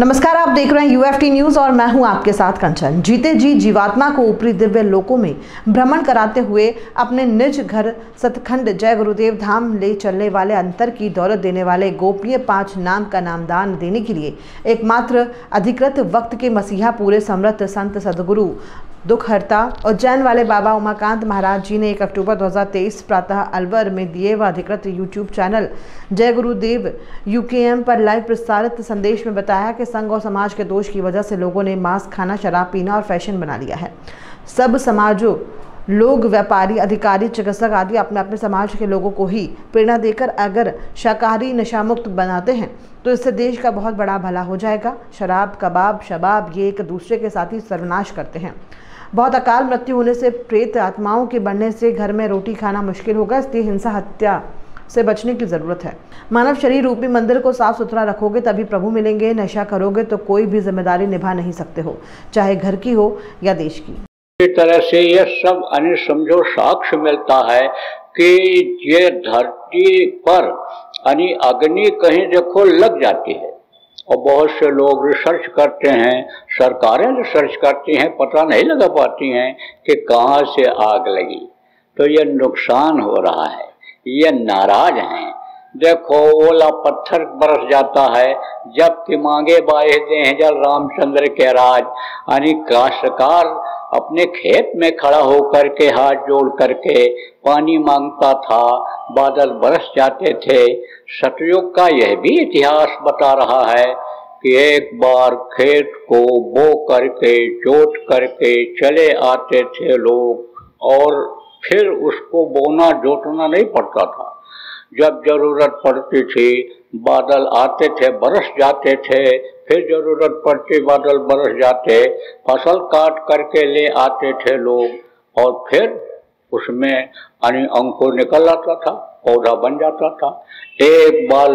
नमस्कार, आप देख रहे हैं यूएफटी न्यूज और मैं हूं आपके साथ कंचन। जीते जी जीवात्मा को ऊपरी दिव्य लोकों में भ्रमण कराते हुए अपने निज घर सतखंड जय गुरुदेव धाम ले चलने वाले अंतर की दौलत देने वाले गोपनीय पांच नाम का नामदान देने के लिए एकमात्र अधिकृत वक्त के मसीहा पूरे समृद्ध संत सदगुरु दुखहर्ता उज्जैन वाले बाबा उमाकांत महाराज जी ने 1 अक्टूबर 2023 प्रातः अलवर में दिए व अधिकृत यूट्यूब चैनल जय गुरुदेव यूकेएम पर लाइव प्रसारित संदेश में बताया कि संघ और समाज के दोष की वजह से लोगों ने मांस खाना, शराब पीना और फैशन बना लिया है। सब समाजों, लोग, व्यापारी, अधिकारी, चिकित्सक आदि अपने अपने समाज के लोगों को ही प्रेरणा देकर अगर शाकाहारी नशामुक्त बनाते हैं तो इससे देश का बहुत बड़ा भला हो जाएगा। शराब, कबाब, शबाब ये एक दूसरे के साथ ही सर्वनाश करते हैं। बहुत अकाल मृत्यु होने से, प्रेत आत्माओं के बढ़ने से घर में रोटी खाना मुश्किल होगा, इसलिए हिंसा हत्या से बचने की ज़रूरत है। मानव शरीर रूपी मंदिर को साफ सुथरा रखोगे तभी प्रभु मिलेंगे। नशा करोगे तो कोई भी जिम्मेदारी निभा नहीं सकते हो, चाहे घर की हो या देश की। इस तरह से यह सब अन्य समझो साक्ष्य मिलता है कि ये धरती पर यानी अग्नि कहीं देखो लग जाती है और बहुत से लोग रिसर्च करते हैं, सरकारें रिसर्च करती हैं, पता नहीं लगा पाती हैं कि कहाँ से आग लगी। तो ये नुकसान हो रहा है, ये नाराज हैं। देखो ओला पत्थर बरस जाता है, जबकि मांगे बाहे जल रामचंद्र के राज। यानी काश्तकार अपने खेत में खड़ा होकर के हाथ जोड़ करके पानी मांगता था, बादल बरस जाते थे। सतयुग का यह भी इतिहास बता रहा है कि एक बार खेत को बो करके जोत करके चले आते थे लोग और फिर उसको बोना जोतना नहीं पड़ता था। जब जरूरत पड़ती थी बादल आते थे, बरस जाते थे, फिर जरूरत पड़ती बादल बरस जाते, फसल काट करके ले आते थे लोग और फिर उसमें अंकुर निकल आता था, पौधा बन जाता था। एक बार